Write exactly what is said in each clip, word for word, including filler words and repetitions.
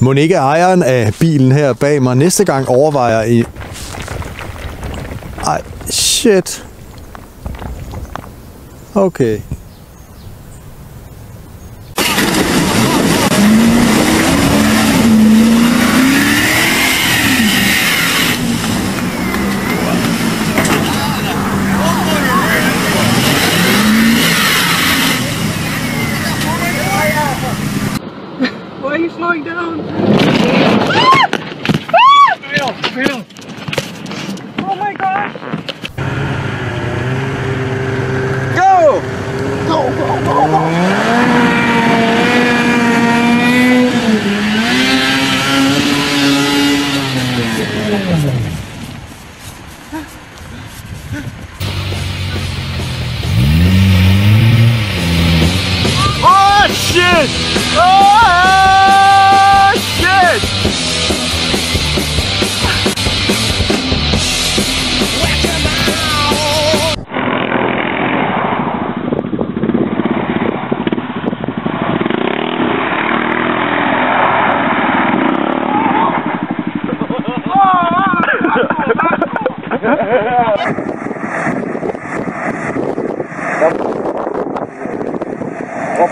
Monika, ejeren af bilen her bag mig, næste gang overvejer I... Ej, shit. Okay.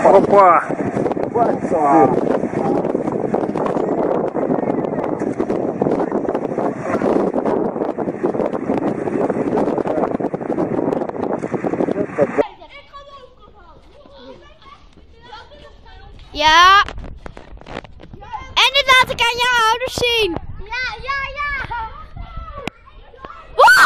Опа! Опа! Ja! En dit laat ik aan jouw ouders zien! Ja, ja, ja! Oh!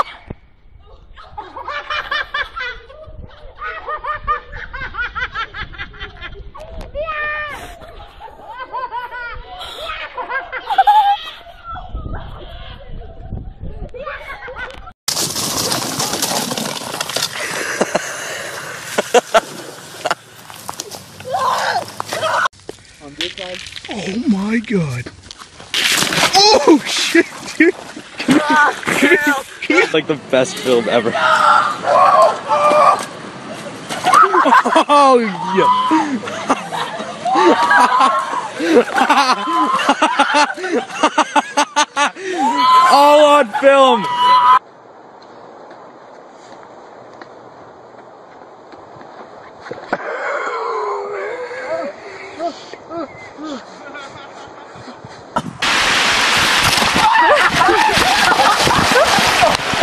Oh my god. Oh shit, dude. It's like the best film ever. Oh yeah. All on film.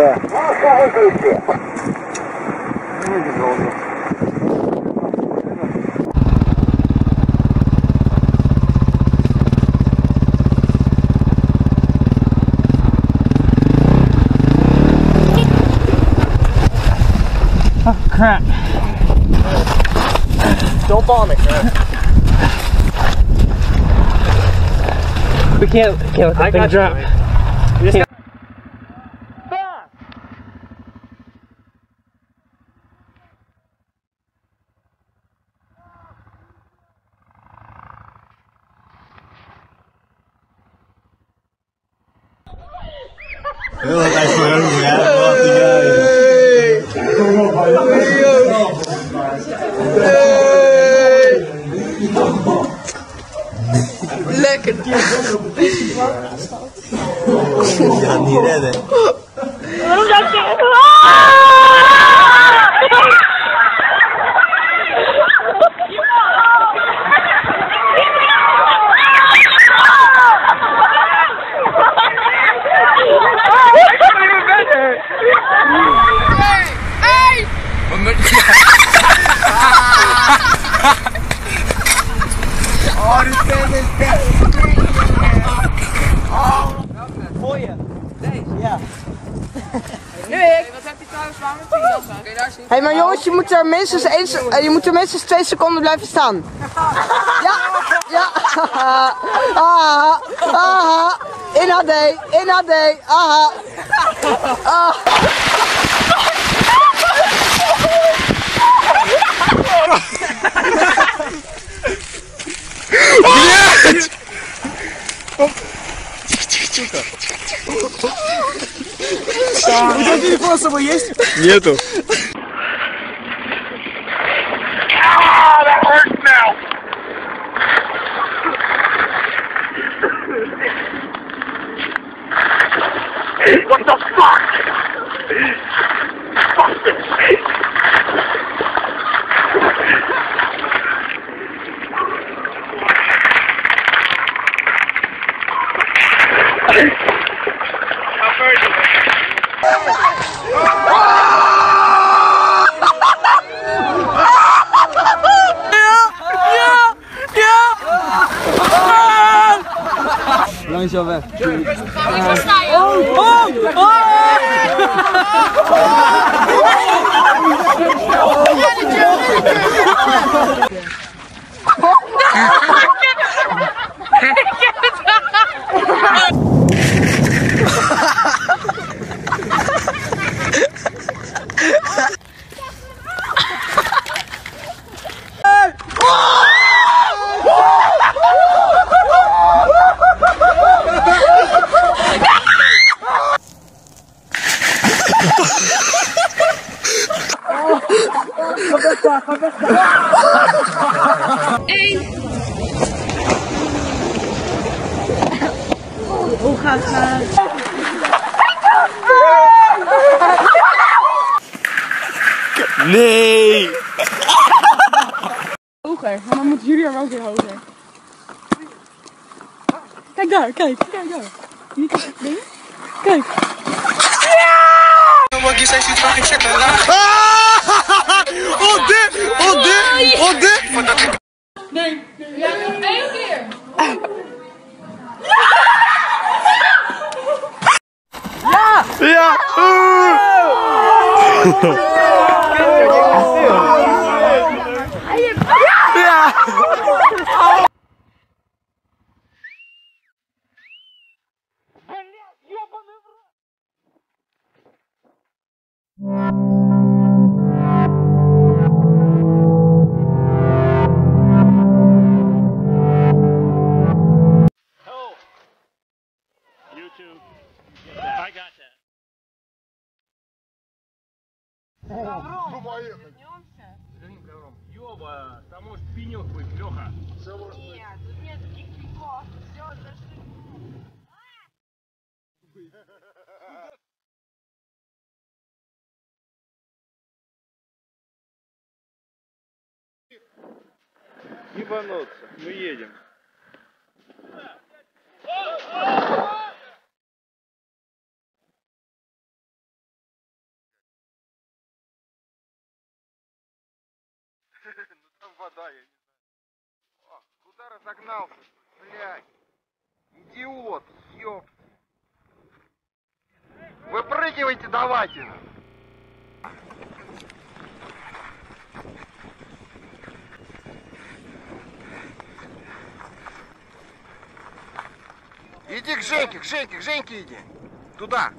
Oh, crap. Don't bomb it, man. We can't, can't let that I thing drop. You, lekker! Ik ga het niet redden. Waarom dat je... Oh, this man is dead. Oh, mooie. Deze? Ja. Nick! Wat heb je trouwens warm met je jas aan? Kun je daar zien? Hé, maar jongens, je moet er minstens één, je moet er minstens twee seconden blijven staan. Ja! Ja! Aha! Aha! Aha! In H D! In H D! Aha! Aha! У тебя телефон с собой есть? Нету. Kan je zo weg. Oh, oh, oh! Nee! Hoger, maar dan moeten jullie er ook weer hoger. Kijk daar, kijk, kijk daar. Niet dat ding. Kijk. Oh dit, oh dit, oh dit. Nee, ja, nog één keer. Ja! Ja! Ёба, там уж пенек будет, Лёха. Нет, тут нет таких пеньков. Всё, зашли. Ебануться, мы едем. Вода, я не знаю. О, куда разогнался? Блядь. Идиот, ёп. Выпрыгивайте, давайте. Иди к Женьке, к Женьке, к Женьке иди. Туда.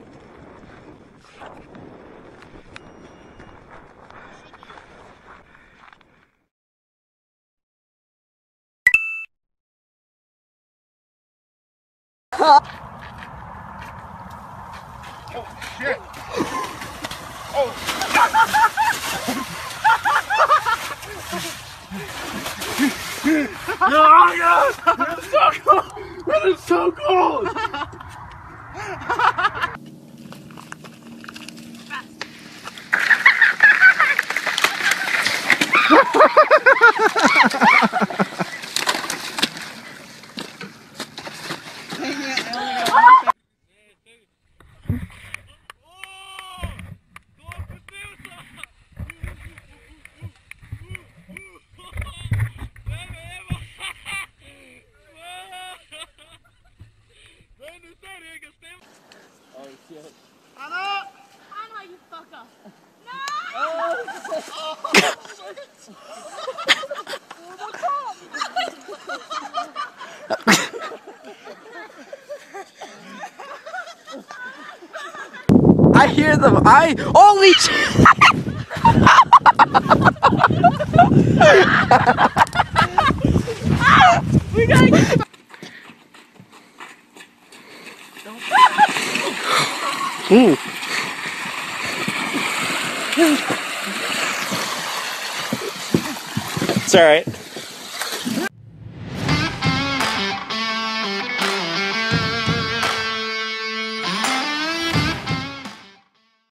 Oh shit! Oh! Oh my God! It's so cold! It is so cold! I hear them. I only. Ah, we gotta get. Ooh. It's all right.